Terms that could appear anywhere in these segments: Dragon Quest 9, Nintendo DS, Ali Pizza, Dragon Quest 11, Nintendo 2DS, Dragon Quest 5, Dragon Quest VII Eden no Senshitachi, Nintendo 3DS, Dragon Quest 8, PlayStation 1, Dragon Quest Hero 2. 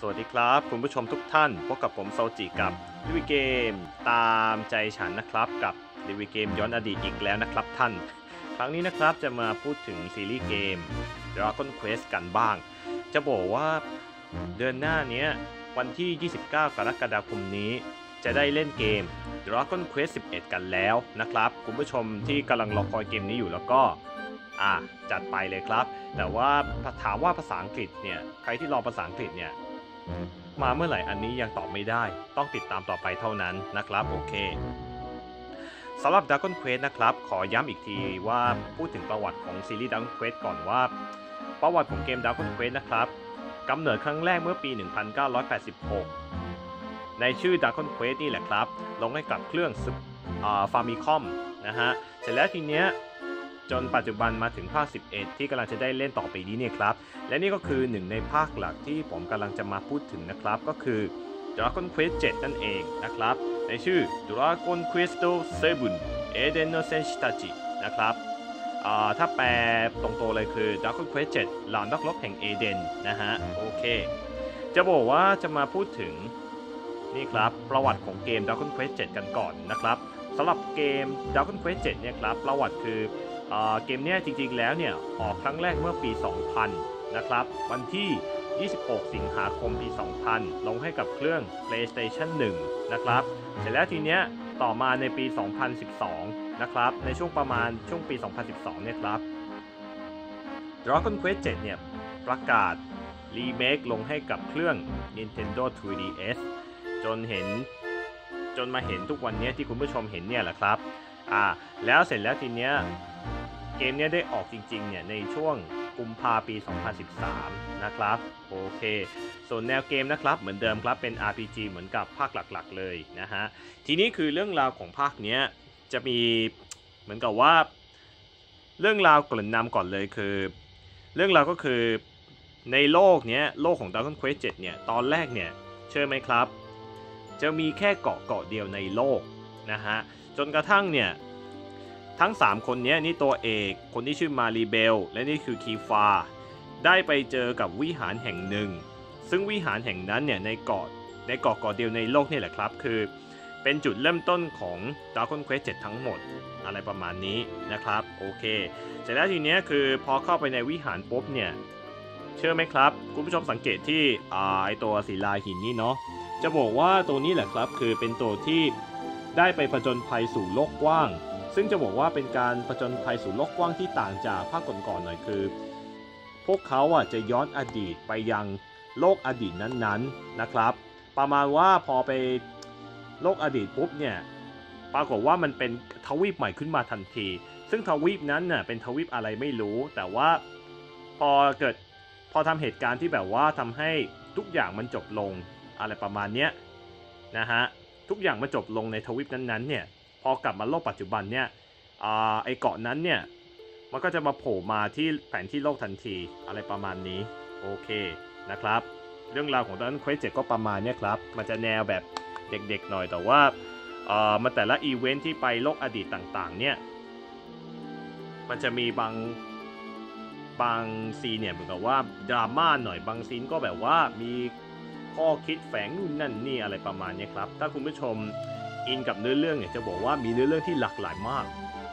สวัสดีครับคุณผู้ชมทุกท่านพบกับผมโซจิกับรีวิวเกมตามใจฉันนะครับกับรีวิวเกมย้อนอดีตอีกแล้วนะครับท่านครั้งนี้นะครับจะมาพูดถึงซีรีส์เกม Dragon Quest กันบ้างจะบอกว่าเดือนหน้านี้วันที่ 29 กรกฎาคมนี้จะได้เล่นเกม Dragon Quest 11 กันแล้วนะครับคุณผู้ชมที่กำลังรอคอยเกมนี้อยู่แล้วก็จัดไปเลยครับแต่ว่าถามว่าภาษาอังกฤษเนี่ยใครที่รอภาษาอังกฤษเนี่ยมาเมื่อไหร่อันนี้ยังตอบไม่ได้ต้องติดตามต่อไปเท่านั้นนะครับโอเคสำหรับ Dragon Quest นะครับขอย้ำอีกทีว่าพูดถึงประวัติของซีรีส์ Dragon Quest ก่อนว่าประวัติของเกม Dragon Quest นะครับกำเนิดครั้งแรกเมื่อปี 1986 ในชื่อ Dragon Quest นี่แหละครับลงให้กับเครื่องฟาร์มิคอมนะฮะเสร็จแล้วทีเนี้ยจนปัจจุบันมาถึงภาค 11 ที่กำลังจะได้เล่นต่อไปนี้เนี่ยครับและนี่ก็คือหนึ่งในภาคหลักที่ผมกำลังจะมาพูดถึงนะครับก็คือ Dragon Quest 7 นั่นเองนะครับในชื่อ Dragon Quest VII Eden no Senshitachi นะครับถ้าแปลตรงตัวเลยคือ Dragon Quest 7 เหล่านักรบแห่งเอเดนนะฮะโอเคจะบอกว่าจะมาพูดถึงนี่ครับประวัติของเกม Dragon Quest 7 กันก่อนนะครับสำหรับเกม Dragon Quest 7 เนี่ยครับประวัติคือเกมนี้จริงๆแล้วเนี่ยออกครั้งแรกเมื่อปี 2000 นะครับวันที่ 26 สิงหาคม ปี 2000 ลงให้กับเครื่อง PlayStation 1 นะครับเสร็จแล้วทีเนี้ยต่อมาในปี 2012 นะครับในช่วงประมาณช่วงปี 2012 เนี่ยครับ Dragon Quest 7 เนี่ยประกาศรีเมคลงให้กับเครื่อง Nintendo 3DS จนมาเห็นทุกวันนี้ที่คุณผู้ชมเห็นเนี่ยแหละครับแล้วเสร็จแล้วทีเนี้ยเกมเนี้ยได้ออกจริงๆเนี่ยในช่วงกุมภาพันธ์ปี 2013 นะครับโอเคส่วนแนวเกมนะครับเหมือนเดิมครับเป็น RPG เหมือนกับภาคหลักๆเลยนะฮะทีนี้คือเรื่องราวของภาคเนี้ยจะมีเหมือนกับว่าเรื่องราวเกริ่นนำก่อนเลยคือเรื่องราวก็คือในโลกเนี้ยโลกของ Dragon Quest 7 เนี่ยตอนแรกเนี่ยเชื่อไหมครับจะมีแค่เกาะเดียวในโลกนะฮะจนกระทั่งเนี่ยทั้ง3คนนี้นี่ตัวเอกคนที่ชื่อมารีเบลและนี่คือคีฟาได้ไปเจอกับวิหารแห่งหนึ่งซึ่งวิหารแห่งนั้นเนี่ยในเกาะเดียวในโลกนี่แหละครับคือเป็นจุดเริ่มต้นของ Dragon Quest 7 ทั้งหมดอะไรประมาณนี้นะครับโอเคเสร็จแล้วทีนี้คือพอเข้าไปในวิหารปุ๊บเนี่ยเชื่อไหมครับคุณผู้ชมสังเกตที่ไอตัวศิลาหินนี่เนาะจะบอกว่าตัวนี้แหละครับคือเป็นตัวที่ได้ไปผจญภัยสู่โลกกว้างซึ่งจะบอกว่าเป็นการผจญภัยสู่โลกกว้างที่ต่างจากภาคก่อนๆหน่อยคือพวกเขาจะย้อนอดีตไปยังโลกอดีตนั้นๆนะครับประมาณว่าพอไปโลกอดีตปุ๊บเนี่ยปรากฏว่ามันเป็นทวีปใหม่ขึ้นมาทันทีซึ่งทวีปนั้นน่ะเป็นทวีปอะไรไม่รู้แต่ว่าพอทำเหตุการณ์ที่แบบว่าทำให้ทุกอย่างมันจบลงอะไรประมาณเนี้ยนะฮะทุกอย่างมาจบลงในทวีปนั้นๆเนี่ยพอกลับมาโลกปัจจุบันเนี่ยไอเกาะนั้นเนี่ยมันก็จะมาโผล่มาที่แผนที่โลกทันทีอะไรประมาณนี้โอเคนะครับเรื่องราวของ Dragon Quest 7 ก็ประมาณนี้ครับมันจะแนวแบบเด็กๆหน่อยแต่ว่ามันแต่ละอีเวนท์ที่ไปโลกอดีตต่างๆเนี่ยมันจะมีบางซีเนี่ยเหมือนกับว่าดราม่าหน่อยบางซีนก็แบบว่ามีข้อคิดแฝงนู่นนั่นนี่อะไรประมาณนี้ครับถ้าคุณผู้ชมอินกับเนื้อเรื่องเนี่ยจะบอกว่ามีเนื้อเรื่องที่หลากหลายมาก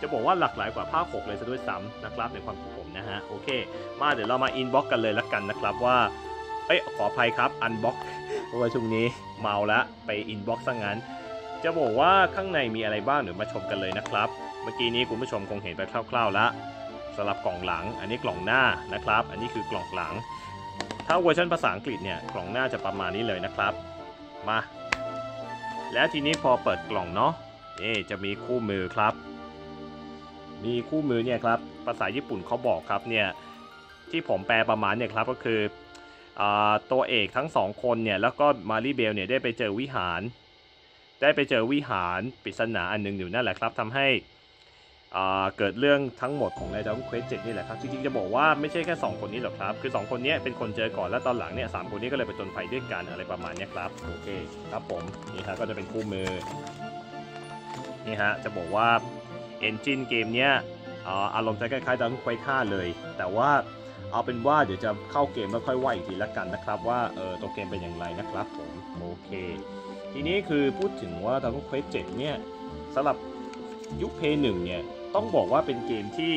จะบอกว่าหลากหลายกว่าภาค 6เลยซะด้วยซ้ำนะครับในความคิดผมนะฮะโอเคมาเดี๋ยวเรามาอินบ็อกกันเลยละกันนะครับว่าขออภัยครับอันบ็อกเพราะว่าช่วงนี้เมาละไปอินบ็อกซะงั้นจะบอกว่าข้างในมีอะไรบ้างเดี๋ยวมาชมกันเลยนะครับเมื่อกี้นี้คุณผู้ชมคงเห็นไปคร่าวๆละสำหรับกล่องหลังอันนี้กล่องหน้านะครับอันนี้คือกล่องหลังถ้าเวอร์ชันภาษาอังกฤษเนี่ยกล่องหน้าจะประมาณนี้เลยนะครับมาและทีนี้พอเปิดกล่องเนาะจะมีคู่มือครับมีคู่มือเนี่ยครับภาษาญี่ปุ่นเขาบอกครับเนี่ยที่ผมแปลประมาณเนี่ยครับก็คือตัวเอกทั้ง2คนเนี่ยแล้วก็มารีเบลเนี่ยได้ไปเจอวิหารปริศนาอันนึงอยู่นั่นแหละครับทำให้เกิดเรื่องทั้งหมดของ Dragon Quest 7 นี่แหละครับจริงๆจะบอกว่าไม่ใช่แค่2คนนี้หรอกครับคือ2คนนี้เป็นคนเจอก่อนแล้วตอนหลังเนี่ย3คนนี้ก็เลยไปจนไฟด้วยกันอะไรประมาณนี้ครับโอเคครับผมนี่ฮะก็จะเป็นคู่มือนี่ฮะจะบอกว่า Engine เกมเนี้ยอารมณ์จะคล้ายๆ Dragon Quest 5 เลยแต่ว่า เอาเป็นว่าเดี๋ยวจะเข้าเกมแล้วค่อยว่าอีกทีละกันนะครับว่าตัวเกมเป็นอย่างไรนะครับผมโอเคทีนี้คือพูดถึงว่า Dragon Quest 7 เนี่ยสำหรับยุค Play 1 เนี่ยต้องบอกว่าเป็นเกมที่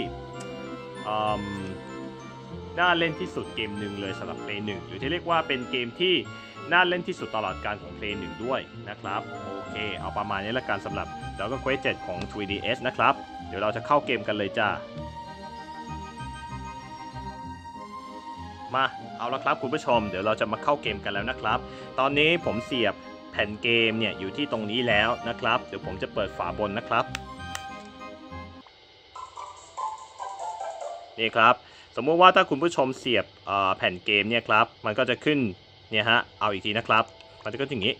น่าเล่นที่สุดเกมหนึ่งเลยสำหรับ Play 1 หรือที่เรียกว่าเป็นเกมที่น่าเล่นที่สุดตลอดการของ Play 1 ด้วยนะครับโอเคเอาประมาณนี้ละกันสำหรับ Dragon Quest 7 ของ 3DS นะครับเดี๋ยวเราจะเข้าเกมกันเลยจ้ามาเอาละครับคุณผู้ชมเดี๋ยวเราจะมาเข้าเกมกันแล้วนะครับตอนนี้ผมเสียบแผ่นเกมเนี่ยอยู่ที่ตรงนี้แล้วนะครับเดี๋ยวผมจะเปิดฝาบนนะครับนี่ครับสมมุติว่าถ้าคุณผู้ชมเสียบแผ่นเกมเนี่ยครับมันก็จะขึ้นเนี่ยฮะเอาอีกทีนะครับมันจะขึ้นอย่างนี้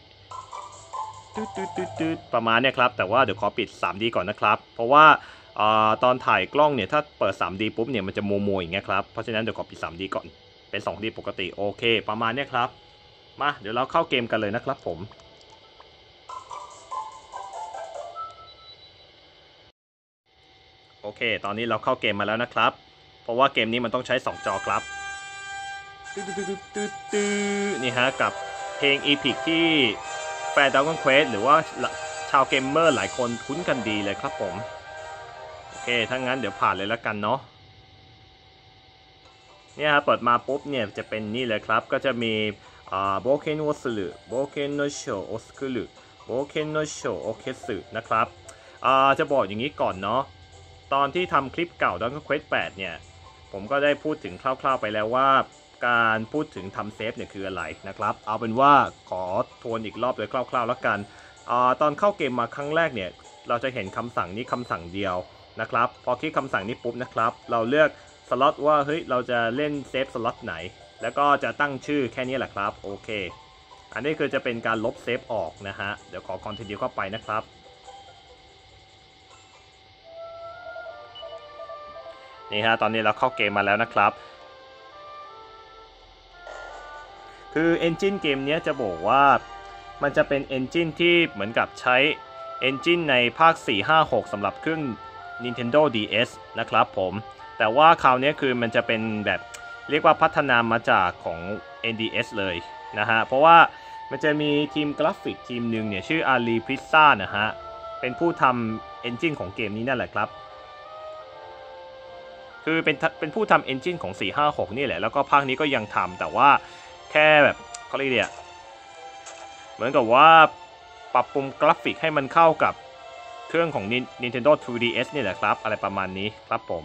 ตืดประมาณเนี่ยครับแต่ว่าเดี๋ยวขอปิด 3D ก่อนนะครับเพราะว่าตอนถ่ายกล้องเนี่ยถ้าเปิด 3D ปุ๊บเนี่ยมันจะมัวๆอย่างเงี้ยครับเพราะฉะนั้นเดี๋ยวขอปิด 3D ก่อนเป็น 2D ปกติโอเคประมาณเนี่ยครับมาเดี๋ยวเราเข้าเกมกันเลยนะครับผมโอเคตอนนี้เราเข้าเกมมาแล้วนะครับเพราะว่าเกมนี้มันต้องใช้2จอครับนี่ฮะกับเพลงอีพิกที่แฟน Dragon Quest หรือว่าชาวเกมเมอร์หลายคนคุ้นกันดีเลยครับผมโอเคถ้างั้นเดี๋ยวผ่านเลยละกันเนาะเนี่ยฮะเปิดมาปุ๊บเนี่ยจะเป็นนี่เลยครับก็จะมีโบเคนโอสึรุโบเคนโนโชโอสกุรุโบเคนโนโชโอเคสึนะครับจะบอกอย่างนี้ก่อนเนาะตอนที่ทำคลิปเก่า Dragon Quest 8 เนี่ยผมก็ได้พูดถึงคร่าวๆไปแล้วว่าการพูดถึงทำเซฟเนี่ยคืออะไรนะครับเอาเป็นว่าขอทวนอีกรอบโดยคร่าวๆแล้วกันตอนเข้าเกมมาครั้งแรกเนี่ยเราจะเห็นคำสั่งนี้คำสั่งเดียวนะครับพอคลิกคำสั่งนี้ปุ๊บนะครับเราเลือกสล็อตว่าเฮ้ยเราจะเล่นเซฟสล็อตไหนแล้วก็จะตั้งชื่อแค่นี้แหละครับโอเคอันนี้คือจะเป็นการลบเซฟออกนะฮะเดี๋ยวขอคอนทินิวเข้าไปนะครับนี่ฮะตอนนี้เราเข้าเกมมาแล้วนะครับคือเอนจินเกมนี้จะบอกว่ามันจะเป็นเอนจินที่เหมือนกับใช้เอนจินในภาค 4-5-6 สำหรับเครื่อง Nintendo DS นะครับผมแต่ว่าคราวนี้คือมันจะเป็นแบบเรียกว่าพัฒนามาจากของ NDS เลยนะฮะเพราะว่ามันจะมีทีมกราฟิกทีมหนึ่งเนี่ยชื่อ Ali Pizza นะฮะเป็นผู้ทำเอนจินของเกมนี้นั่นแหละครับคือเป็นผู้ทำเอนจินของ 4-5-6 นี่แหละแล้วก็ภาคนี้ก็ยังทำแต่ว่าแค่แบบเขาเรียกเนี่ยเหมือนกับว่าปรับปรุงกราฟิกให้มันเข้ากับเครื่องของ Nintendo 2DS นี่แหละครับอะไรประมาณนี้ครับผม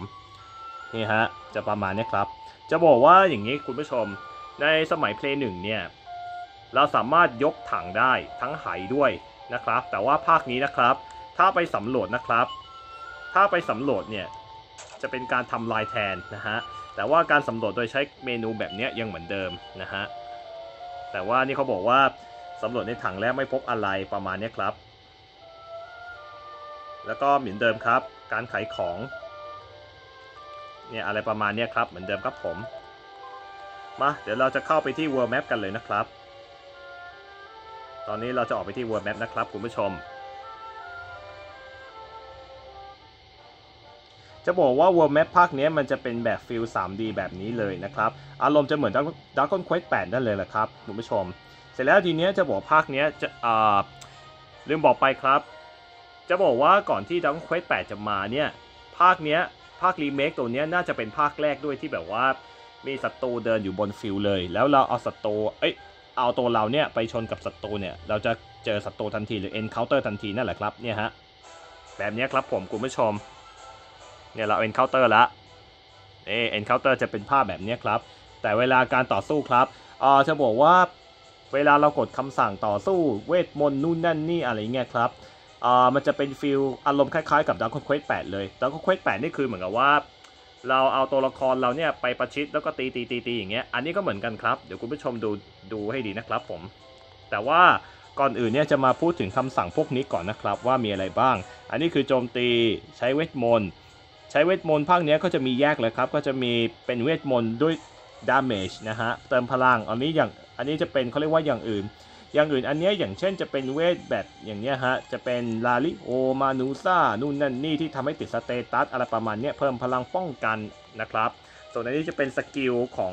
นี่ฮะจะประมาณนี้ครับจะบอกว่าอย่างนี้คุณผู้ชมในสมัย Play 1 เนี่ยเราสามารถยกถังได้ทั้งไหด้วยนะครับแต่ว่าภาคนี้นะครับถ้าไปสำรวจนะครับถ้าไปสำรวจเนี่ยจะเป็นการทำลายแทนนะฮะแต่ว่าการสำรวจโดยใช้เมนูแบบนี้ยังเหมือนเดิมนะฮะแต่ว่านี่เขาบอกว่าสำรวจในถังแล้วไม่พบอะไรประมาณนี้ครับแล้วก็เหมือนเดิมครับการขายของเนี่ยอะไรประมาณนี้ครับเหมือนเดิมครับผมมาเดี๋ยวเราจะเข้าไปที่ World Map กันเลยนะครับตอนนี้เราจะออกไปที่ World Map นะครับคุณผู้ชมจะบอกว่า World Map ภาคนี้มันจะเป็นแบบฟิล 3D แบบนี้เลยนะครับอารมณ์จะเหมือน Dragon Quest 8 นั่นเลยแหละครับคุณผู้ชมเสร็จแล้วทีนี้จะบอกภาคนี้จะลืมบอกไปครับจะบอกว่าก่อนที่ Dragon Quest 8 จะมาเนี่ยภาครีเมคตัวนี้น่าจะเป็นภาคแรกด้วยที่แบบว่ามีศัตรูเดินอยู่บนฟิลเลยแล้วเราเอาศัตรูเอาตัวเราเนี่ยไปชนกับศัตรูเนี่ยเราจะเจอศัตรูทันทีหรือ encounter ทันทีนั่นแหละครับเนี่ยฮะแบบนี้ครับผมคุณผู้ชมเนี่ยเรา encounter ละencounter จะเป็นภาพแบบนี้ครับแต่เวลาการต่อสู้ครับจะบอกว่าเวลาเรากดคำสั่งต่อสู้เวทมนต์นู่นนั่นนี่อะไรเงี้ยครับมันจะเป็นฟิลอารมณ์คล้ายๆกับ Dragon Quest 8 เลย Dragon Quest 8 นี่คือเหมือนกับว่าเราเอาตัวละครเราเนี่ยไปประชิดแล้วก็ตีอย่างเงี้ยอันนี้ก็เหมือนกันครับเดี๋ยวคุณผู้ชมดูให้ดีนะครับผมแต่ว่าก่อนอื่นเนี่ยจะมาพูดถึงคำสั่งพวกนี้ก่อนนะครับว่ามีอะไรบ้างอันนี้คือโจมตีใช้เวทมนต์ภาคเนี้ยก็จะมีแยกเลยครับก็จะมีเป็นเวทมนต์ด้วย damage นะฮะเติมพลังอันนี้จะเป็นเขาเรียกว่าอย่างอื่นอันนี้อย่างเช่นจะเป็นเวทแบบอย่างเนี้ยฮะจะเป็นลาลิโอมานูซ่านู่นนั่นนี่ที่ทำให้ติดสเตตัสอะไรประมาณเนี้ยเพิ่มพลังป้องกันนะครับ ส่วนในนี้จะเป็นสกิลขอ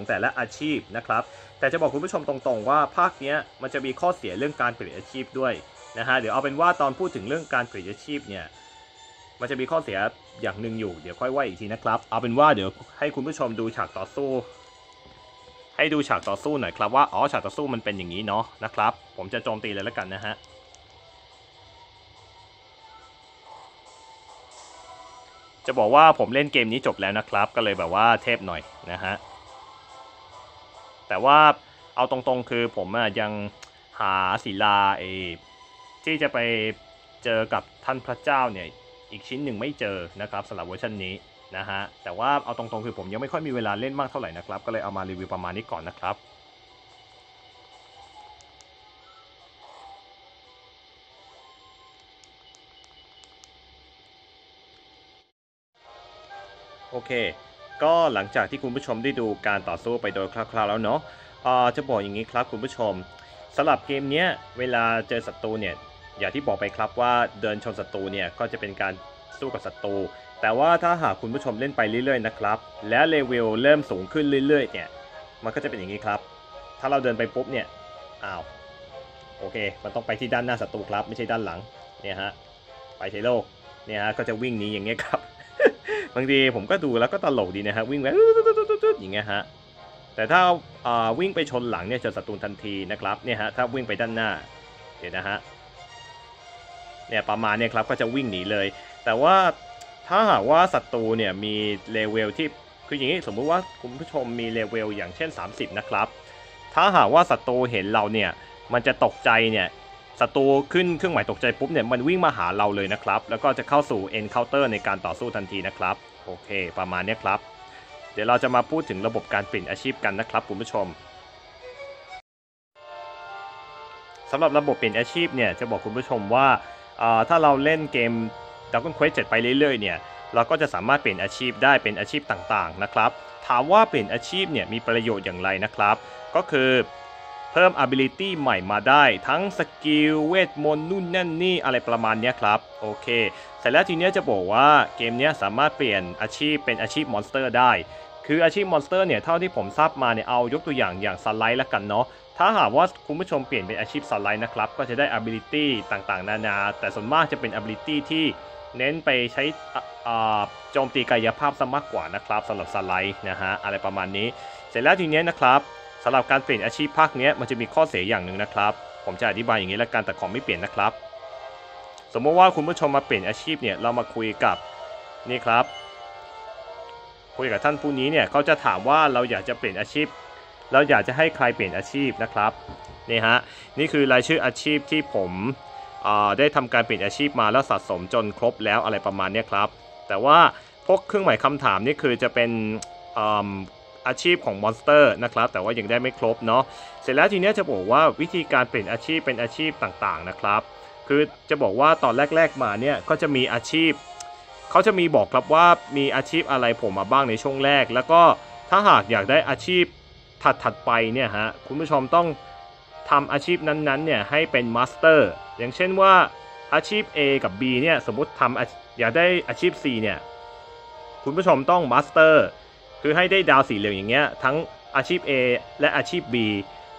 งแต่ละอาชีพนะครับแต่จะบอกคุณผู้ชมตรงๆว่าภาคเนี้ยมันจะมีข้อเสียเรื่องการเปลี่ยนอาชีพด้วยนะฮะเดี๋ยวเอาเป็นว่าตอนพูดถึงเรื่องการเปลี่ยนอาชีพเนี่ยมันจะมีข้อเสียอย่างหนึ่งอยู่เดี๋ยวค่อยว่าอีกทีนะครับเอาเป็นว่าเดี๋ยวให้คุณผู้ชมดูฉากต่อสู้ให้ดูฉากต่อสู้หน่อยครับว่าอ๋อฉากต่อสู้มันเป็นอย่างนี้เนาะนะครับผมจะโจมตีเลยแล้วกันนะฮะจะบอกว่าผมเล่นเกมนี้จบแล้วนะครับก็เลยแบบว่าเทพหน่อยนะฮะแต่ว่าเอาตรงๆคือผมยังหาศิลาที่จะไปเจอกับท่านพระเจ้าเนี่ยอีกชิ้นหนึ่งไม่เจอนะครับสำหรับเวอร์ชันนี้นะฮะแต่ว่าเอาตรงๆคือผมยังไม่ค่อยมีเวลาเล่นมากเท่าไหร่นะครับก็เลยเอามารีวิวประมาณนี้ก่อนนะครับโอเคก็หลังจากที่คุณผู้ชมได้ดูการต่อสู้ไปโดยคร่าวๆแล้วเนาะจะบอกอย่างนี้ครับคุณผู้ชมสำหรับเกมนี้เวลาเจอศัตรูเนี่ยอย่างที่บอกไปครับว่าเดินชนศัตรูเนี่ยก็จะเป็นการสู้กับศัตรูแต่ว่าถ้าหากคุณผู้ชมเล่นไปเรื่อยๆนะครับและเลเวลเริ่มสูงขึ้นเรื่อยๆเนี่ยมันก็จะเป็นอย่างนี้ครับถ้าเราเดินไปปุ๊บเนี่ยอ้าวโอเคมันต้องไปที่ด้านหน้าศัตรูครับไม่ใช่ด้านหลังเนี่ยฮะไปใช้โลกเนี่ยฮะก็จะวิ่งหนีอย่างเงี้ยครับบางทีผมก็ดูแล้วก็ตลกดีนะฮะวิ่งแบบอย่างเงี้ยฮะแต่ถ้าวิ่งไปชนหลังเนี่ยเจอศัตรูทันทีนะครับเนี่ยฮะถ้าวิ่งไปด้านหน้าเดี๋ยวนะฮะเนี่ยประมาณเนี่ยครับก็จะวิ่งหนีเลยแต่ว่าถ้าหากว่าศัตรูเนี่ยมีเลเวลที่คืออย่างนี้สมมุติว่าคุณผู้ชมมีเลเวลอย่างเช่น30นะครับถ้าหากว่าศัตรูเห็นเราเนี่ยมันจะตกใจเนี่ยศัตรูขึ้นเครื่องหมายตกใจปุ๊บเนี่ยมันวิ่งมาหาเราเลยนะครับแล้วก็จะเข้าสู่ encounter ในการต่อสู้ทันทีนะครับโอเคประมาณนี้ครับเดี๋ยวเราจะมาพูดถึงระบบการเปลี่ยนอาชีพกันนะครับคุณผู้ชมสำหรับระบบเปลี่ยนอาชีพเนี่ยจะบอกคุณผู้ชมว่าถ้าเราเล่นเกม Dragon Quest 7 ไปเรื่อยๆเนี่ยเราก็จะสามารถเปลี่ยนอาชีพได้เป็นอาชีพต่างๆนะครับถามว่าเปลี่ยนอาชีพเนี่ยมีประโยชน์อย่างไรนะครับก็คือเพิ่ม ability ใหม่มาได้ทั้งสกิลเวทมนต์นู่นนั่นนี่อะไรประมาณนี้ครับโอเคเสร็จแล้วทีนี้จะบอกว่าเกมนี้สามารถเปลี่ยนอาชีพเป็นอาชีพมอนสเตอร์ได้คืออาชีพมอนสเตอร์เนี่ยเท่าที่ผมทราบมาเนี่ยเอายกตัวอย่างสไลด์ละกันเนาะถ้าหากว่าคุณผู้ชมเปลี่ยนเป็นอาชีพสไลด์นะครับก็จะได้ ability ต่างๆนานาแต่ส่วนมากจะเป็น ability ที่เน้นไปใช้โจมตีกายภาพซะมากกว่านะครับสำหรับสไลด์นะฮะอะไรประมาณนี้เสร็จแล้วทีนี้นะครับสำหรับการเปลี่ยนอาชีพภาคนี้มันจะมีข้อเสียอย่างหนึ่งนะครับผมจะอธิบายอย่างนี้ละกันแต่ขอไม่เปลี่ยนนะครับสมมติว่าคุณผู้ชมมาเปลี่ยนอาชีพเนี่ยเรามาคุยกับนี่ครับคุยกับท่านผู้นี้เนี่ยเขาจะถามว่าเราอยากจะเปลี่ยนอาชีพเราอยากจะให้ใครเปลี่ยนอาชีพนะครับนี่ฮะนี่คือรายชื่ออาชีพที่ผมได้ทำการเปลี่ยนอาชีพมาแล้วสะสมจนครบแล้วอะไรประมาณนี้ครับแต่ว่าพวกเครื่องหมายคำถามนี่คือจะเป็นอาชีพของมอนสเตอร์นะครับแต่ว่ายังได้ไม่ครบเนาะเสร็จแล้วทีนี้จะบอกว่าวิธีการเปลี่ยนอาชีพเป็นอาชีพต่างๆนะครับคือจะบอกว่าตอนแรกๆมาเนี่ยก็จะมีอาชีพเขาจะมีบอกครับว่ามีอาชีพอะไรผมมาบ้างในช่วงแรกแล้วก็ถ้าหากอยากได้อาชีพถัดไปเนี่ยฮะคุณผู้ชมต้องทำอาชีพนั้นๆเนี่ยให้เป็นมาสเตอร์อย่างเช่นว่าอาชีพ A กับ B เนี่ยสมมติทำอยากได้อาชีพ C เนี่ยคุณผู้ชมต้องมาสเตอร์คือให้ได้ดาวสีเหลืองอย่างเงี้ยทั้งอาชีพ A และอาชีพ B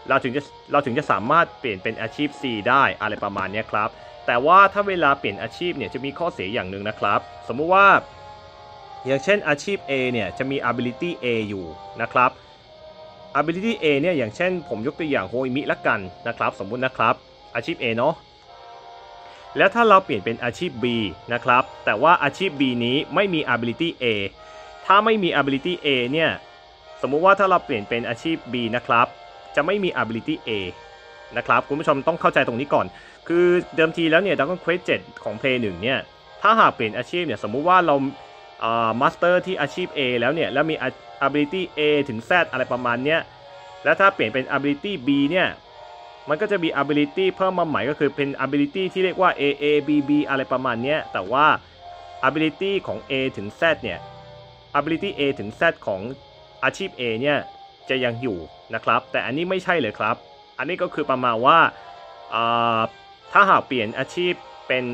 เราถึงจะสามารถเปลี่ยนเป็นอาชีพ C ได้อะไรประมาณนี้ครับแต่ว่าถ้าเวลาเปลี่ยนอาชีพเนี่ยจะมีข้อเสียอย่างหนึ่งนะครับสมมุติว่าอย่างเช่นอาชีพ A เนี่ยจะมี ability A อยู่นะครับ ability A เนี่ยอย่างเช่นผมยกตัวอย่างโฮอิมิละกันนะครับสมมุตินะครับอาชีพ A เนาะแล้วถ้าเราเปลี่ยนเป็นอาชีพ B นะครับแต่ว่าอาชีพ B นี้ไม่มี ability Aถ้าไม่มี ability A เนี่ยสมมุติว่าถ้าเราเปลี่ยนเป็นอาชีพ B นะครับจะไม่มี ability A นะครับคุณผู้ชมต้องเข้าใจตรงนี้ก่อนคือเดิมทีแล้วเนี่ย Dragon Quest 7 ของ Play 1 เนี่ยถ้าหากเปลี่ยนอาชีพเนี่ยสมมุติว่าเรามาสเตอร์ที่อาชีพ A แล้วเนี่ยแล้วมี ability A ถึง Z อะไรประมาณเนี้ยแล้วถ้าเปลี่ยนเป็น ability B เนี่ยมันก็จะมี ability เพิ่มมาใหม่ก็คือเป็น ability ที่เรียกว่า AABB อะไรประมาณเนี้ยแต่ว่า ability ของ A ถึง Z เนี่ยability A ถึง Z ของอาชีพ A เนี่ยจะยังอยู่นะครับแต่อันนี้ไม่ใช่เลยครับอันนี้ก็คือประมาณว่าถ้าหากเปลี่ยนอาชีพเป็น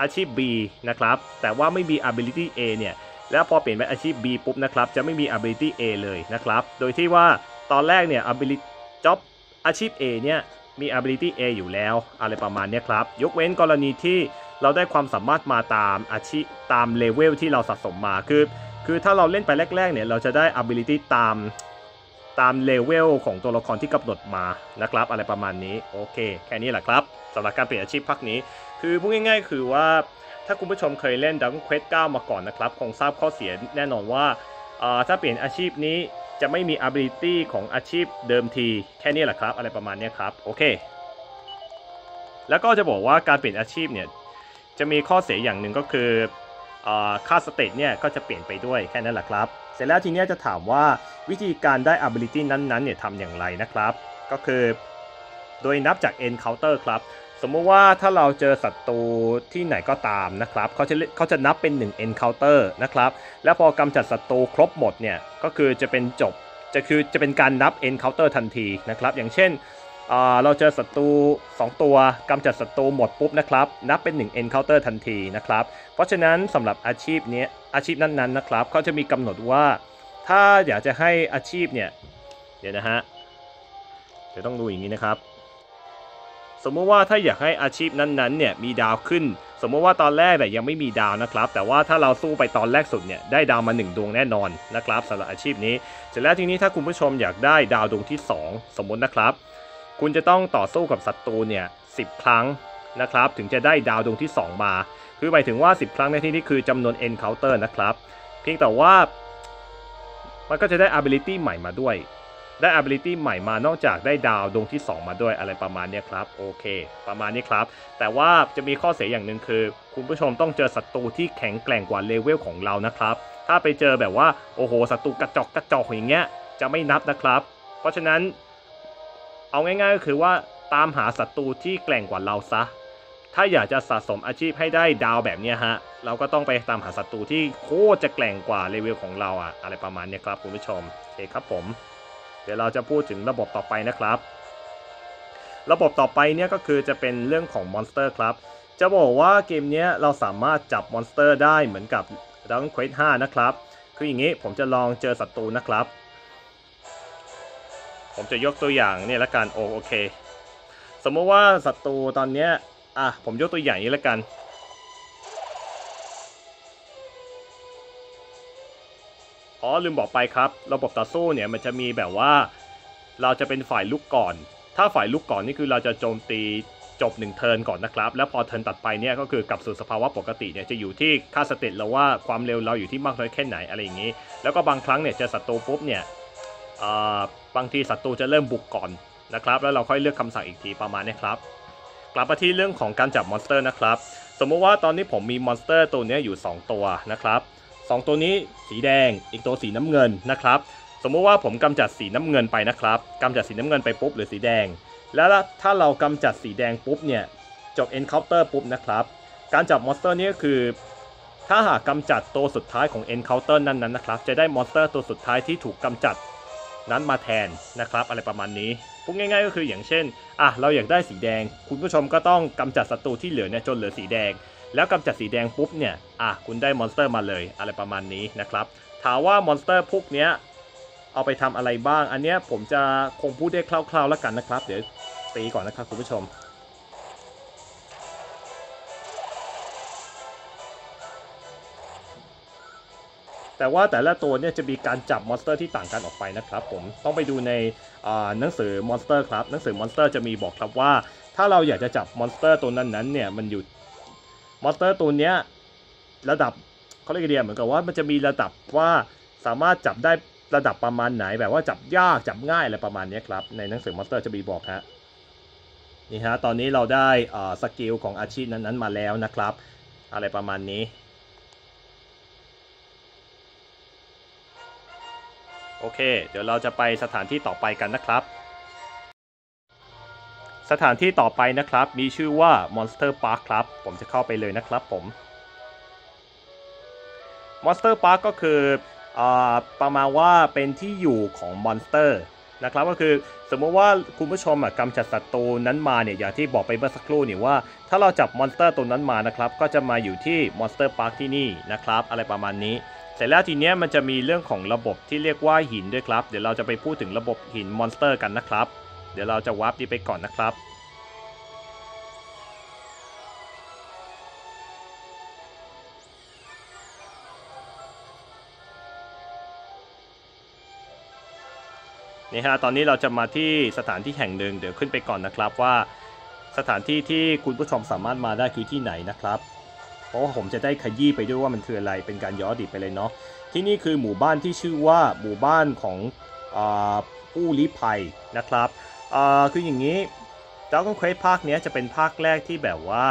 อาชีพ B นะครับแต่ว่าไม่มี ability A เนี่ย แล้วพอเปลี่ยนเป็นอาชีพ B ปุ๊บนะครับจะไม่มี Ability A เลยนะครับโดยที่ว่าตอนแรกเนี่ย Ability Job อาชีพ A เนี่ยมี Ability A อยู่แล้วอะไรประมาณนี้ครับยกเว้นกรณีที่เราได้ความสามารถมาตามอาชีพตามเลเวลที่เราสะสมมาคือถ้าเราเล่นไปแรกๆเนี่ยเราจะได้ Ability ตามเลเวลของตัวละครที่กำหนดมานะครับอะไรประมาณนี้โอเคแค่นี้แหละครับสำหรับการเปลี่ยนอาชีพพักนี้คือพูดง่ายๆคือว่าถ้าคุณผู้ชมเคยเล่น Dragon Quest 9 มาก่อนนะครับคงทราบข้อเสียแน่นอนว่าถ้าเปลี่ยนอาชีพนี้จะไม่มี Ability ของอาชีพเดิมทีแค่นี้แหละครับอะไรประมาณนี้ครับโอเคแล้วก็จะบอกว่าการเปลี่ยนอาชีพเนี่ยจะมีข้อเสียอย่างหนึ่งก็คือค่าสเตตเนี่ยก็จะเปลี่ยนไปด้วยแค่นั้นแหละครับเสร็จแล้วทีนี้จะถามว่าวิธีการได้ Ability นั้นๆเนี่ยทำอย่างไรนะครับก็คือโดยนับจาก Encounter ครับสมมติว่าถ้าเราเจอศัตรูที่ไหนก็ตามนะครับเขาจะนับเป็น1 Encounter นะครับแล้วพอกำจัดศัตรูครบหมดเนี่ยก็คือจะเป็นจบจะเป็นการนับ Encounter ทันทีนะครับอย่างเช่นเราเจอศัตรู2ตัวกำจัดศัตรูหมดปุ๊บนะครับนับเป็น1 Encounter ทันทีนะครับเพราะฉะนั้นสำหรับอาชีพนี้อาชีพนั้นๆนะครับเขาจะมีกำหนดว่าถ้าอยากจะให้อาชีพเนี่ยเดี๋ยวนะฮะเดี๋ยวต้องดูอย่างนี้นะครับสมมติว่าถ้าอยากให้อาชีพนั้นๆเนี่ยมีดาวขึ้นสมมติว่าตอนแรกเนี่ยยังไม่มีดาวนะครับแต่ว่าถ้าเราสู้ไปตอนแรกสุดเนี่ยได้ดาวมา1ดวงแน่นอนนะครับสำหรับอาชีพนี้เสร็จแล้วทีนี้ถ้าคุณผู้ชมอยากได้ดาวดวงที่2สมมตินะครับคุณจะต้องต่อสู้กับศัตรูเนี่ย10ครั้งนะครับถึงจะได้ดาวดวงที่2มาคือหมายถึงว่า10ครั้งในที่นี้คือจำนวน Encounter นะครับเพียงแต่ว่ามันก็จะได้ Ability ใหม่มาด้วยได้ Ability ใหม่มานอกจากได้ดาวดวงที่2มาด้วยอะไรประมาณนี้ครับโอเคประมาณนี้ครับแต่ว่าจะมีข้อเสียอย่างหนึ่งคือคุณผู้ชมต้องเจอศัตรูที่แข็งแกร่งกว่าเลเวลของเรานะครับถ้าไปเจอแบบว่าโอ้โหศัตรูกระจอกอย่างเงี้ยจะไม่นับนะครับเพราะฉะนั้นเอาง่ายๆก็คือว่าตามหาศัตรูที่แกร่งกว่าเราซะถ้าอยากจะสะสมอาชีพให้ได้ดาวแบบนี้ฮะเราก็ต้องไปตามหาศัตรูที่โคตรจะแกร่งกว่าเลเวลของเราอะไรประมาณนี้ครับคุณผู้ชมโอเคครับผมเดี๋ยวเราจะพูดถึงระบบต่อไปนะครับระบบต่อไปเนี่ยก็คือจะเป็นเรื่องของมอนสเตอร์ครับจะบอกว่าเกมนี้เราสามารถจับมอนสเตอร์ได้เหมือนกับ Dragon Quest 5 นะครับคืออย่างนี้ผมจะลองเจอศัตรูนะครับผมจะยกตัวอย่างนี่ละกันโอเคสมมติว่าศัตรูตอนเนี้ยผมยกตัวอย่างนี้ละกันลืมบอกไปครับระบบต่อสู้เนี่ยมันจะมีแบบว่าเราจะเป็นฝ่ายลุกก่อนถ้าฝ่ายลุกก่อนนี่คือเราจะโจมตีจบ1เทิร์นก่อนนะครับแล้วพอเทิร์นตัดไปเนี่ยก็คือกลับสู่สภาวะปกติเนี่ยจะอยู่ที่ค่าสเตตเราว่าความเร็วเราอยู่ที่มากน้อยแค่ไหนอะไรอย่างนี้แล้วก็บางครั้งเนี่ยเจอศัตรูปุ๊บเนี่ยบางทีศัตรูจะเริ่มบุกก่อนนะครับแล้วเราค่อยเลือกคำสั่งอีกทีประมาณนี้ครับกลับมาที่เรื่องของการจับมอนสเตอร์นะครับสมมติว่าตอนนี้ผมมีมอนสเตอร์ตัวนี้อยู่2ตัวนะครับ2ตัวนี้สีแดงอีกตัวสีน้ำเงินนะครับสมมติว่าผมกำจัดสีน้ำเงินไปนะครับกำจัดสีน้ำเงินไปปุ๊บหรือสีแดงแล้วถ้าเรากำจัดสีแดงปุ๊บเนี่ยจบ Encounter ปุ๊บนะครับการจับมอนสเตอร์นี้ก็คือถ้าหากกำจัดตัวสุดท้ายของ Encounter นั้นนะครับจะได้มอนสเตอร์ตัวสุดท้ายที่ถูกกำจัดนั้นมาแทนนะครับอะไรประมาณนี้พูดง่ายๆก็คืออย่างเช่นเราอยากได้สีแดงคุณผู้ชมก็ต้องกำจัดศัตรูที่เหลือเนี่ยจนเหลือสีแดงแล้วกำจัดสีแดงปุ๊บเนี่ยคุณได้มอนสเตอร์มาเลยอะไรประมาณนี้นะครับถามว่ามอนสเตอร์พวกเนี้ยเอาไปทำอะไรบ้างอันเนี้ยผมจะคงพูดได้คร่าวๆแล้วกันนะครับเดี๋ยวตีก่อนนะครับคุณผู้ชมแต่ว่าแต่ละตัวเนี่ยจะมีการจับมอนสเตอร์ที่ต่างกันออกไปนะครับผมต้องไปดูในหนังสือมอนสเตอร์ครับหนังสือมอนสเตอร์จะมีบอกครับว่าถ้าเราอยากจะจับมอนสเตอร์ตัวนั้นเนี่ยมันอยู่มอนสเตอร์ตัวเนี้ยระดับเขาเรียกเหมือนกับว่ามันจะมีระดับว่าสามารถจับได้ระดับประมาณไหนแบบว่าจับยากจับง่ายอะไรประมาณนี้ครับในหนังสือมอนสเตอร์จะมีบอกฮะนี่ฮะตอนนี้เราได้สกิลของอาชีพนั้นมาแล้วนะครับอะไรประมาณนี้โอเคเดี๋ยวเราจะไปสถานที่ต่อไปกันนะครับสถานที่ต่อไปนะครับมีชื่อว่า Monster Park ครับผมจะเข้าไปเลยนะครับผม Monster Park ก็คือประมาณว่าเป็นที่อยู่ของมอนสเตอร์นะครับก็คือสมมติว่าคุณผู้ชมกำจัดศัตรูนั้นมาเนี่ยอย่างที่บอกไปเมื่อสักครู่นี่ว่าถ้าเราจับมอนสเตอร์ตัวนั้นมานะครับก็จะมาอยู่ที่ Monster Park ที่นี่นะครับอะไรประมาณนี้ สร็จแล้วทีเนี้ยมันจะมีเรื่องของระบบที่เรียกว่าหินด้วยครับเดี๋ยวเราจะไปพูดถึงระบบหินมอนสเตอร์กันนะครับเดี๋ยวเราจะวาร์ปนี้ไปก่อนนะครับนี่ฮะตอนนี้เราจะมาที่สถานที่แห่งหนึ่งเดี๋ยวขึ้นไปก่อนนะครับว่าสถานที่ที่คุณผู้ชมสามารถมาได้คือที่ไหนนะครับเพราะว่าผมจะได้ขยี้ไปด้วยว่ามันคืออะไรเป็นการย้อนอดีตไปเลยเนาะที่นี่คือหมู่บ้านที่ชื่อว่าหมู่บ้านของผู้ลี้ภัยนะครับคืออย่างนี้ Dragon Quest ภาคนี้จะเป็นภาคแรกที่แบบว่า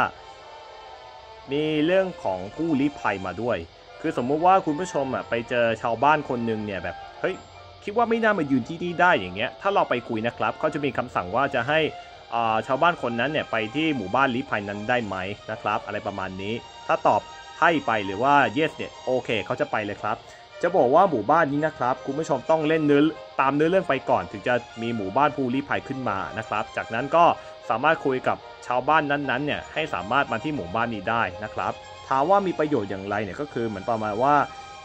มีเรื่องของผู้ลี้ภัยมาด้วยคือสมมุติว่าคุณผู้ชมอ่ะไปเจอชาวบ้านคนหนึ่งเนี่ยแบบเฮ้ยคิดว่าไม่น่ามายืนที่นี่ได้อย่างเงี้ยถ้าเราไปคุยนะครับเขาจะมีคำสั่งว่าจะให้ชาวบ้านคนนั้นเนี่ยไปที่หมู่บ้านลี้ภัยนั้นได้ไหมนะครับอะไรประมาณนี้ถ้าตอบให้ไปหรือว่า yes เนี่ยโอเคเขาจะไปเลยครับจะบอกว่าหมู่บ้านนี้นะครับคุณผู้ชมต้องเล่นเนื้อตามเนื้อเรื่องไปก่อนถึงจะมีหมู่บ้านผู้ลี้ภัยขึ้นมานะครับจากนั้นก็สามารถคุยกับชาวบ้านนั้นๆเนี่ยให้สามารถมาที่หมู่บ้านนี้ได้นะครับถามว่ามีประโยชน์อย่างไรเนี่ยก็คือเหมือนประมาณว่า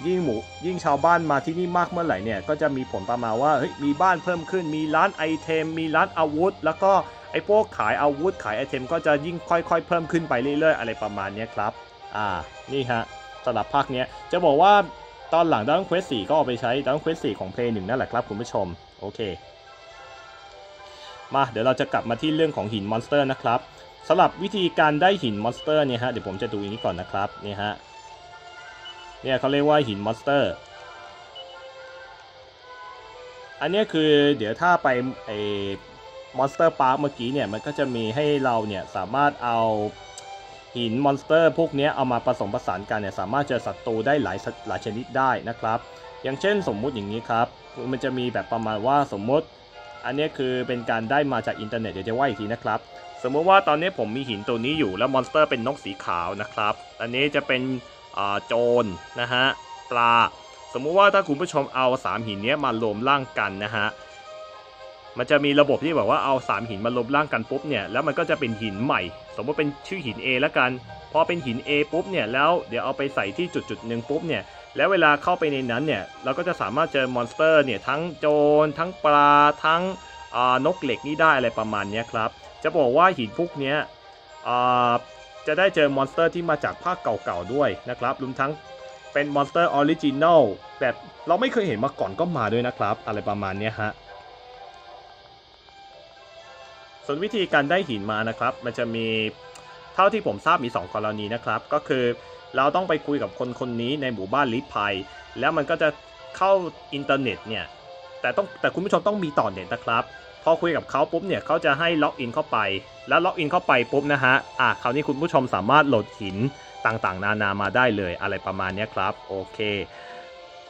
ยิ่งชาวบ้านมาที่นี่มากเมื่อไหร่เนี่ยก็จะมีผลประมาณว่าเฮ้ยมีบ้านเพิ่มขึ้นมีร้านไอเทมมีร้านอาวุธแล้วก็ไอ้พวกขายอาวุธขายไอเทมก็จะยิ่งค่อยๆเพิ่มขึ้นไปเรื่อยๆอะไรประมาณนี้ครับนี่ฮะสำหรับภาคเนี้ยจะบอกว่าตอนหลัง Dragon Quest 4ก็เอาไปใช้ Dragon Quest 4ของ Play 1 นั่นแหละครับคุณผู้ชมโอเคมาเดี๋ยวเราจะกลับมาที่เรื่องของหินมอนสเตอร์นะครับสำหรับวิธีการได้หินมอนสเตอร์เนี่ยฮะเดี๋ยวผมจะดูอย่างนี้ก่อนนะครับนี่ฮะเนี่ยเขาเรียกว่าหินมอนสเตอร์อันนี้คือเดี๋ยวถ้าไปมอนสเตอร์พาร์คเมื่อกี้เนี่ยมันก็จะมีให้เราเนี่ยสามารถเอาหินมอนสเตอร์พวกนี้เอามาผสมผสานกันเนี่ยสามารถเจอศัตรูได้หลายชนิดได้นะครับอย่างเช่นสมมุติอย่างนี้ครับมันจะมีแบบประมาณว่าสมมุติอันนี้คือเป็นการได้มาจากอินเทอร์เน็ตเดี๋ยวจะว่าอีกทีนะครับสมมุติว่าตอนนี้ผมมีหินตัวนี้อยู่แล้วมอนสเตอร์เป็นนกสีขาวนะครับอันนี้จะเป็นโจรนะฮะปลาสมมุติว่าถ้าคุณผู้ชมเอา3หินนี้มารวมร่างกันนะฮะมันจะมีระบบที่แบบว่าเอา3หินมารวมร่างกันปุ๊บเนี่ยแล้วมันก็จะเป็นหินใหม่สมมติเป็นชื่อหิน A แล้วกันพอเป็นหิน A ปุ๊บเนี่ยแล้วเดี๋ยวเอาไปใส่ที่จุดๆหนึ่งปุ๊บเนี่ยแล้วเวลาเข้าไปในนั้นเนี่ยเราก็จะสามารถเจอมอนสเตอร์เนี่ยทั้งโจรทั้งปลาทั้งนกเหล็กนี่ได้อะไรประมาณนี้ครับจะบอกว่าหินพวกนี้จะได้เจอมอนสเตอร์ที่มาจากภาคเก่าๆด้วยนะครับรวมทั้งเป็นมอนสเตอร์ออริจินัลแบบเราไม่เคยเห็นมาก่อนก็มาด้วยนะครับอะไรประมาณนี้ฮะส่วนวิธีการได้หินมานะครับมันจะมีเท่าที่ผมทราบมี2กรณีนะครับก็คือเราต้องไปคุยกับคนนี้ในหมู่บ้านลี้ภัยแล้วมันก็จะเข้าอินเทอร์เน็ตเนี่ยแต่คุณผู้ชมต้องมีต่อเน็ตนะครับพอคุยกับเขาปุ๊บเนี่ยเขาจะให้ล็อกอินเข้าไปแล้วล็อกอินเข้าไปปุ๊บนะฮะคราวนี้คุณผู้ชมสามารถโหลดหินต่างๆนานามาได้เลยอะไรประมาณนี้ครับโอเค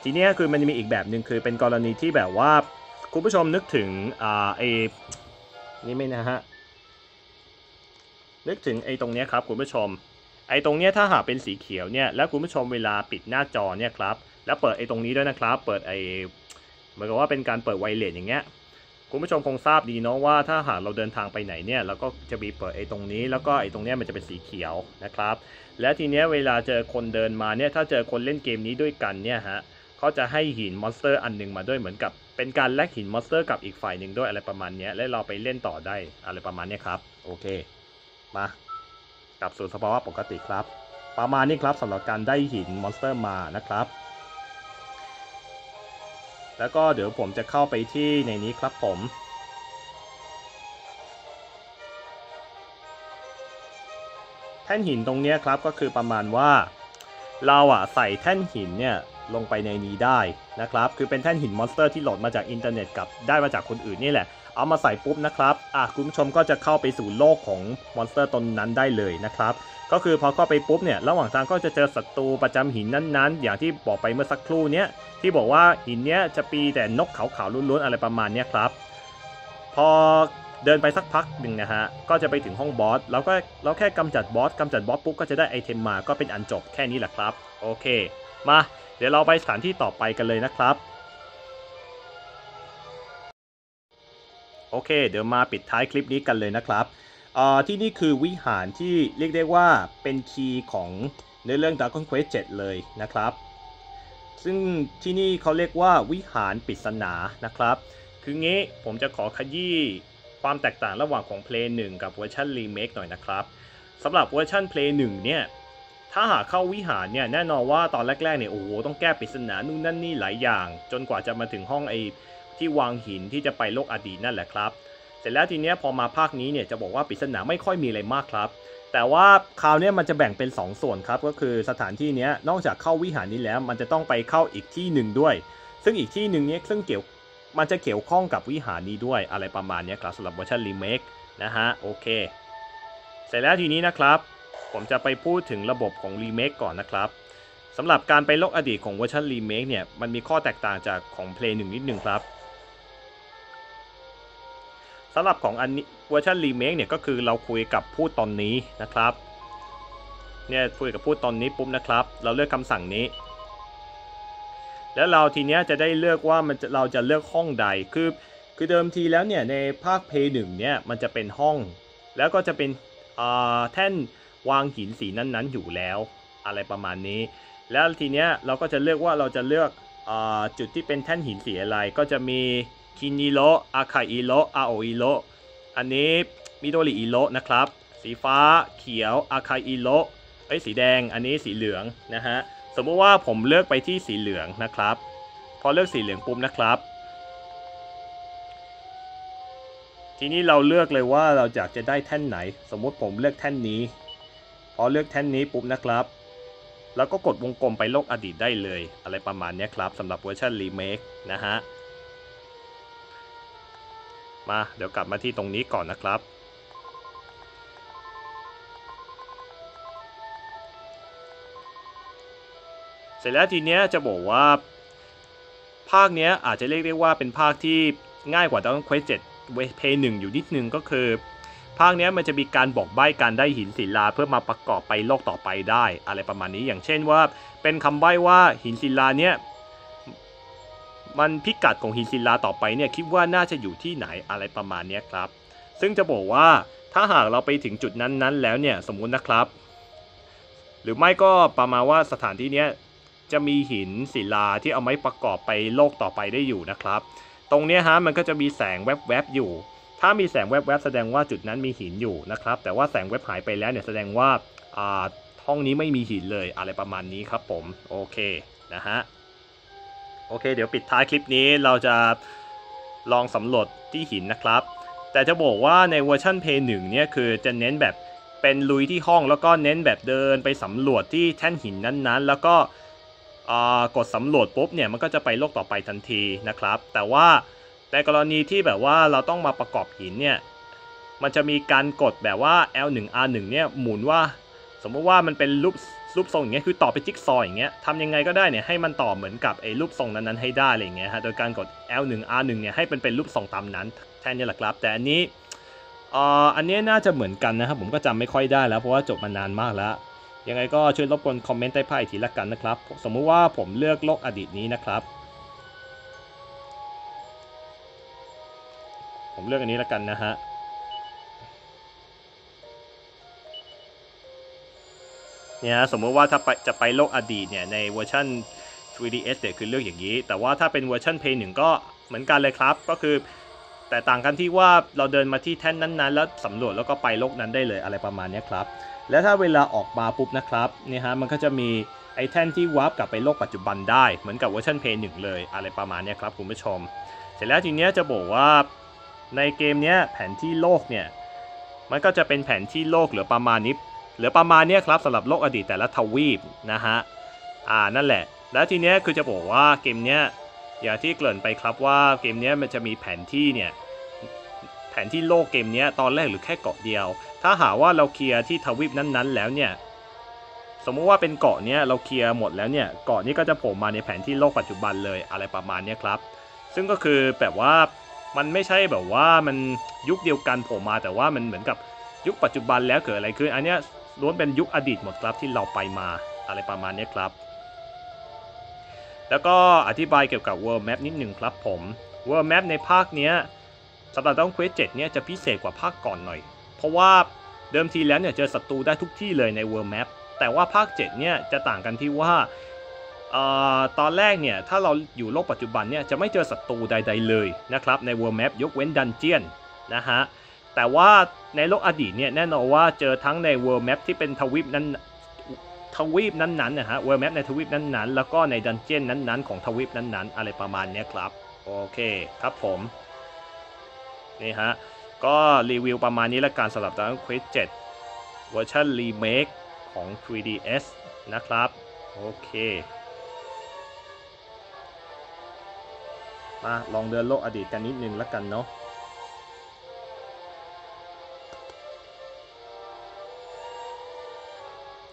ทีนี้คือมันจะมีอีกแบบหนึ่งคือเป็นกรณีที่แบบว่าคุณผู้ชมนึกถึงนี่ไม่นะฮะนึกถึงไอ้ตรงนี้ครับคุณผู้ชมไอ้ตรงนี้ถ้าหากเป็นสีเขียวเนี่ยแล้วคุณผู้ชมเวลาปิดหน้าจอเนี่ยครับแล้วเปิดไอ้ตรงนี้ด้วยนะครับเปิดไอ้เหมือนกับว่าเป็นการเปิดไวเลสอย่างเงี้ยคุณผู้ชมคงทราบดีเนาะว่าถ้าหากเราเดินทางไปไหนเนี่ยเราก็จะมีเปิดไอ้ตรงนี้แล้วก็ไอ้ตรงนี้มันจะเป็นสีเขียวนะครับและทีเนี้ยเวลาเจอคนเดินมาเนี่ยถ้าเจอคนเล่นเกมนี้ด้วยกันเนี่ยฮะเขาจะให้หินมอนสเตอร์อันนึงมาด้วยเหมือนกับเป็นการแลกหินมอนสเตอร์กับอีกฝ่ายหนึ่งด้วยอะไรประมาณนี้และเราไปเล่นต่อได้อะไรประมาณนี้ครับโอเคมากลับสู่สภาวะปกติครับประมาณนี้ครับสำหรับการได้หินมอนสเตอร์มานะครับแล้วก็เดี๋ยวผมจะเข้าไปที่ในนี้ครับผมแท่นหินตรงนี้ครับก็คือประมาณว่าเราใส่แท่นหินเนี่ยลงไปในนี้ได้นะครับคือเป็นแท่นหินมอนสเตอร์ที่โหลดมาจากอินเทอร์เน็ตกับได้มาจากคนอื่นนี่แหละเอามาใส่ปุ๊บนะครับคุณผู้ชมก็จะเข้าไปสู่โลกของมอนสเตอร์ตนนั้นได้เลยนะครับก็คือพอเข้าไปปุ๊บเนี่ยระหว่างทางก็จะเจอศัตรูประจำหินนั้นๆอย่างที่บอกไปเมื่อสักครู่เนี้ยที่บอกว่าหินเนี้ยจะปีแต่นกขาวๆล้วนๆอะไรประมาณนี้ครับพอเดินไปสักพักหนึ่งนะฮะก็จะไปถึงห้องบอสเราแค่กำจัดบอสปุ๊บก็จะได้ไอเทมมาก็เป็นอันจบแค่นี้แหละครับโอเคมาเดี๋ยวเราไปสถานที่ต่อไปกันเลยนะครับโอเคเดี๋ยวมาปิดท้ายคลิปนี้กันเลยนะครับที่นี่คือวิหารที่เรียกได้ว่าเป็นคีย์ของในเรื่อง Dragon Quest 7 เลยนะครับ ซึ่งที่นี่เขาเรียกว่าวิหารปริศนานะครับคืองี้ผมจะขอขยี้ความแตกต่างระหว่างของ Play 1 กับเวอร์ชันรีเมคหน่อยนะครับสำหรับเวอร์ชัน Play 1 เนี่ยถ้าหาเข้าวิหารเนี่ยแน่นอนว่าตอนแรกๆเนี่ยโอ้โหต้องแก้ปริศนานู่นนั่นนี่หลายอย่างจนกว่าจะมาถึงห้องไอ้ที่วางหินที่จะไปโลกอดีตนั่นแหละครับเสร็จแล้วทีเนี้ยพอมาภาคนี้เนี่ยจะบอกว่าปริศนาไม่ค่อยมีอะไรมากครับแต่ว่าคราวนี้มันจะแบ่งเป็น2ส่วนครับก็คือสถานที่นี้นอกจากเข้าวิหารนี้แล้วมันจะต้องไปเข้าอีกที่หนึ่งด้วยซึ่งอีกที่หนึ่งนี้ซึ่งมันจะเกี่ยวข้องกับวิหารนี้ด้วยอะไรประมาณนี้ครับสำหรับเวอร์ชันรีเมคนะฮะโอเคเสร็จแล้วทีนี้นะครับผมจะไปพูดถึงระบบของรีเมคก่อนนะครับสำหรับการไปโลกอดีตของเวอร์ชันรีเมคเนี่ยมันมีข้อแตกต่างจากของ Play 1 นิดนึงครับสำหรับของอันนี้เวอร์ชันรีเมคเนี่ยก็คือเราคุยกับพูดตอนนี้นะครับเนี่ยคุยกับพูดตอนนี้ปุ๊บนะครับเราเลือกคำสั่งนี้แล้วเราทีเนี้ยจะได้เลือกว่าเราจะเลือกห้องใดคือเดิมทีแล้วเนี่ยในภาค Play 1 เนี่ยมันจะเป็นห้องแล้วก็จะเป็นแท่นวางหินสีนั้นๆอยู่แล้วอะไรประมาณนี้แล้วทีเนี้ยเราก็จะเลือกว่าเราจะเลือกจุดที่เป็นแท่นหินสีอะไรก็จะมีคินิโรอาคาอิโรอาโออิโรอันนี้มิโดริอิโรนะครับสีฟ้าเขียวอาคาอิโรสีแดงอันนี้สีเหลืองนะฮะสมมติว่าผมเลือกไปที่สีเหลืองนะครับพอเลือกสีเหลืองปุ๊บนะครับทีนี้เราเลือกเลยว่าเราอยากจะได้แท่นไหนสมมติผมเลือกแท่นนี้พอเลือกแท่นนี้ปุ๊บนะครับแล้วก็กดวงกลมไปโลกอดีตได้เลยอะไรประมาณนี้ครับสำหรับเวอร์ชันรีเมคนะฮะมาเดี๋ยวกลับมาที่ตรงนี้ก่อนนะครับเสร็จแล้วทีเนี้ยจะบอกว่าภาคเนี้ยอาจจะเรียกได้ว่าเป็นภาคที่ง่ายกว่า Dragon Quest VII Play 1 อยู่นิดนึงก็คือภาคเนี้ยมันจะมีการบอกใบ้การได้หินศิลาเพื่อมาประกอบไปโลกต่อไปได้อะไรประมาณนี้อย่างเช่นว่าเป็นคำใบ้ว่าหินศิลาเนี้ยมันพิกัดของหินศิลาต่อไปเนี่ยคิดว่าน่าจะอยู่ที่ไหนอะไรประมาณนี้ครับซึ่งจะบอกว่าถ้าหากเราไปถึงจุดนั้นๆแล้วเนี่ยสมมุตินะครับหรือไม่ก็ประมาณว่าสถานที่นี้จะมีหินศิลาที่เอาไม้ประกอบไปโลกต่อไปได้อยู่นะครับตรงนี้ฮะมันก็จะมีแสงแวบๆอยู่ถ้ามีแสงแวบๆแสดงว่าจุดนั้นมีหินอยู่นะครับแต่ว่าแสงแวบหายไปแล้วเนี่ยแสดงว่าห้องนี้ไม่มีหินเลยอะไรประมาณนี้ครับผมโอเคนะฮะโอเคเดี๋ยวปิดท้ายคลิปนี้เราจะลองสำรวจที่หินนะครับแต่จะบอกว่าในเวอร์ชัน Play 1 เนี่ยคือจะเน้นแบบเป็นลุยที่ห้องแล้วก็เน้นแบบเดินไปสำรวจที่แท่นหินนั้นๆแล้วก็กดสำรวจปุ๊บเนี่ยมันก็จะไปโลกต่อไปทันทีนะครับแต่ว่าในกรณีที่แบบว่าเราต้องมาประกอบหินเนี่ยมันจะมีการกดแบบว่า L1 R1 เนี่ยหมุนว่าสมมติว่ามันเป็นรูปทรงอย่างเงี้ยคือต่อไปจิ๊กซอว์อย่างเงี้ยทำยังไงก็ได้เนี่ยให้มันต่อเหมือนกับไอ้รูปทรงนั้นๆให้ได้อะไรเงี้ยฮะโดยการกด L1 R1 เนี่ยให้เป็นรูปทรงตามนั้นแทนนี่แหละครับแต่อันนี้น่าจะเหมือนกันนะครับผมก็จำไม่ค่อยได้แล้วเพราะว่าจบมานานมากแล้วยังไงก็ช่วยรบกวนคอมเมนต์ใต้ภาพอีกทีละกันนะครับสมมุติว่าผมเลือกโลกอดีตนี้นะครับผมเลือกอันนี้ละกันนะฮะเนี่ยสมมติว่าถ้าจะไปโลกอดีตเนี่ยในเวอร์ชัน 3DS เนี่ยคือเลือกอย่างนี้แต่ว่าถ้าเป็นเวอร์ชัน Play 1 ก็เหมือนกันเลยครับก็คือแต่ต่างกันที่ว่าเราเดินมาที่แท่นนั้นๆแล้วสำรวจแล้วก็ไปโลกนั้นได้เลยอะไรประมาณนี้ครับแล้วถ้าเวลาออกมาปุ๊บนะครับเนี่ยฮะมันก็จะมีไอ้แท่นที่วาร์ปกลับไปโลกปัจจุบันได้เหมือนกับเวอร์ชัน Play 1 เลยอะไรประมาณนี้ครับคุณผู้ชมเสร็จแล้วทีเนี้ยจะบอกว่าในเกมเนี้ยแผนที่โลกเนี่ยมันก็จะเป็นแผนที่โลกเหลือประมาณนี้ครับสำหรับโลกอดีตแต่ละทวีปนะฮะนั่นแหละแล้วทีเนี้ยคือจะบอกว่าเกมเนี้ยอย่างที่เกริ่นไปครับว่าเกมเนี้ยมันจะมีแผนที่โลกเกมเนี้ยตอนแรกหรือแค่เกาะเดียวถ้าหาว่าเราเคลียร์ที่ทวีปนั้นๆแล้วเนี่ยสมมุติว่าเป็นเกาะเนี้ยเราเคลียร์หมดแล้วเนี่ยเกาะนี้ก็จะโผล่มาในแผนที่โลกปัจจุบันเลยอะไรประมาณนี้ครับซึ่งก็คือแบบว่ามันไม่ใช่แบบว่ามันยุคเดียวกันโผล่มาแต่ว่ามันเหมือนกับยุคปัจจุบันแล้วเกิดอะไรขึ้นอันเนี้ยล้วนเป็นยุคอดีตหมดครับที่เราไปมาอะไรประมาณนี้ครับแล้วก็อธิบายเกี่ยวกับ World Map นิดหนึ่งครับผม World Map ในภาคเนี้ยสำหรับDragon Quest 7 เนี่ยจะพิเศษกว่าภาคก่อนหน่อยเพราะว่าเดิมทีแล้วเนี่ยเจอศัตรูได้ทุกที่เลยใน World Map แต่ว่าภาค 7 เนี่ยจะต่างกันที่ว่า ตอนแรกเนี่ยถ้าเราอยู่โลกปัจจุบันเนี่ยจะไม่เจอศัตรูใดๆเลยนะครับใน World Map ยกเว้นดันเจียนนะฮะแต่ว่าในโลกอดีตเนี่ยแน่นอนว่าเจอทั้งใน World Map ที่เป็นทวีปนั้นนะฮะ World Map ในทวีปนั้นๆแล้วก็ในดันเจียนนั้นๆของทวีปนั้นๆอะไรประมาณนี้ครับโอเคครับผมนี่ฮะก็รีวิวประมาณนี้ละกันสำหรับ Dragon Quest 7 เวอร์ชันรีเมคของ 3DS นะครับโอเคมาลองเดินโลกอดีตกันนิดนึงละกันเนาะ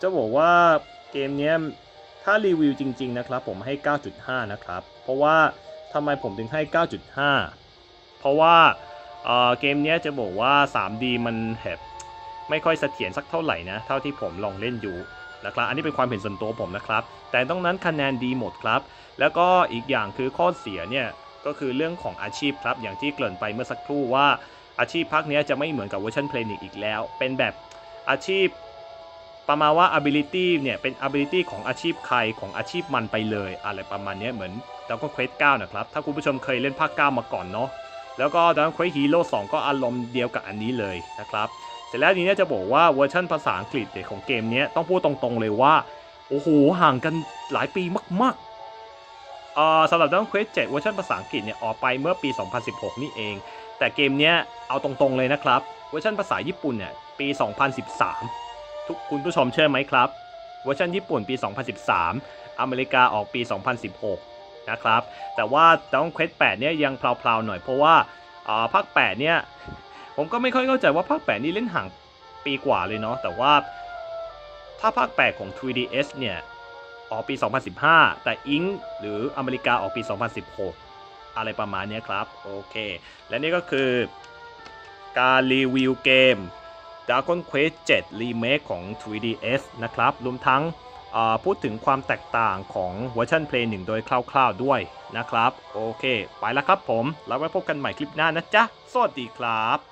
จะบอกว่าเกมนี้ถ้ารีวิวจริงๆนะครับผมให้ 9.5 นะครับเพราะว่าทำไมผมถึงให้ 9.5 เพราะว่าเกมนี้จะบอกว่า 3D มันแบบไม่ค่อยเสถียรสักเท่าไหร่นะเท่าที่ผมลองเล่นอยู่นะครับอันนี้เป็นความเห็นส่วนตัวผมนะครับแต่ตรงนั้นคะแนนดีหมดครับแล้วก็อีกอย่างคือข้อเสียเนี่ยก็คือเรื่องของอาชีพครับอย่างที่เกริ่นไปเมื่อสักครู่ว่าอาชีพภาคนี้จะไม่เหมือนกับเวอร์ชันเพลนิกอีกแล้วเป็นแบบอาชีพประมาณว่า ability เนี่ยเป็น ability ของอาชีพใครของอาชีพมันไปเลยอะไรประมาณนี้เหมือน Dragon Quest 9 นะครับถ้าคุณผู้ชมเคยเล่นภาค 9 มาก่อนเนาะแล้วก็ Dragon Quest Hero 2 ก็อารมณ์เดียวกับอันนี้เลยนะครับแต่แล้วนี้เนี่ยจะบอกว่าเวอร์ชันภาษาอังกฤษของเกมนี้ต้องพูดตรงๆเลยว่าโอ้โหห่างกันหลายปีมากๆสำหรับ Dragon Quest 7 เวอร์ชันภาษาอังกฤษเนี่ยออกไปเมื่อปี 2016 นี่เองแต่เกมนี้เอาตรงๆเลยนะครับเวอร์ชันภาษาญี่ปุ่นเนี่ยปี 2013ทุกคุณผู้ชมเชื่อไหมครับเวอร์ชันญี่ปุ่นปี2013อเมริกาออกปี2016นะครับแต่ว่าต้องเควส8เนี่ยยังเพลาๆหน่อยเพราะว่าภาค8เนี่ยผมก็ไม่ค่อยเข้าใจว่าภาค8นี่เล่นห่างปีกว่าเลยเนาะแต่ว่าถ้าภาค8ของ 3DS เนี่ยออกปี2015แต่อิงหรืออเมริกาออกปี2016อะไรประมาณนี้ครับโอเคและนี่ก็คือการรีวิวเกมDragon Quest 7 Remake ของ 3DS นะครับรวมทั้งพูดถึงความแตกต่างของเวอร์ชัน Play 1 โดยคร่าวๆด้วยนะครับโอเคไปแล้วครับผมแล้วไว้พบกันใหม่คลิปหน้านะจ๊ะสวัสดีครับ